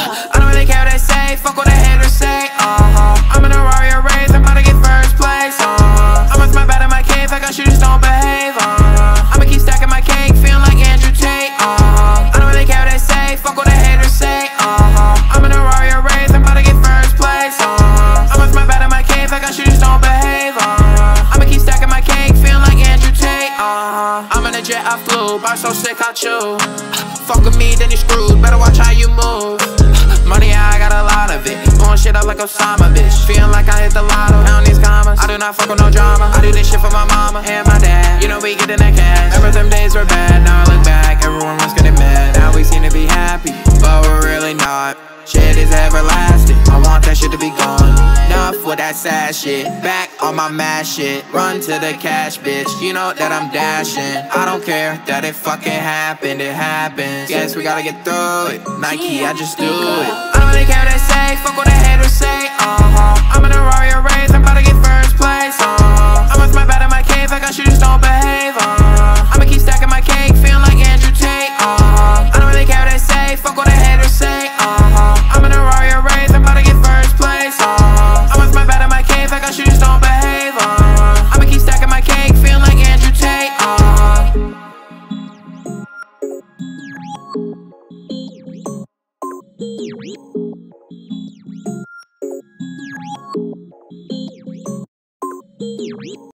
I don't really care what they say, fuck what the haters say, I'm in a Rari or race, I'm about to get first place, I'm with my bed in my cave, like I should just don't behave, I'ma keep stacking my cake, feeling like Andrew Tate, I don't really care what they say, fuck what the haters say, I'm in a Rari or race, I'm about to get first place, I'm with my bed in my cave, like I should just don't behave, I'ma keep stacking my cake, feeling like Andrew Tate, I'm in a jet, I flew, bar so sick, I chew, fuck with me, then you screwed, better watch how you move. Money, I got a lot of it. Blowing shit up like Osama, bitch. Feeling like I hit the lotto. Down these commas. I do not fuck with no drama. I do this shit for my mama and my dad. You know we getting that cash. Ever them days were bad. Now I look back, everyone was getting mad. Now we seem to be happy, but we're really not. Shit is everlasting. I want that shit to be gone. Enough with that sad shit. Back on my mad shit. Run to the cash, bitch. You know that I'm dashing. I don't care that it fucking happened. It happens. Guess we gotta get through it. Nike, I just do it. I don't really care what they say, fuck what the haters say, I'm in a Rari or race, I'm about to get first place, I'm with my bed in my cave, like I should just don't behave.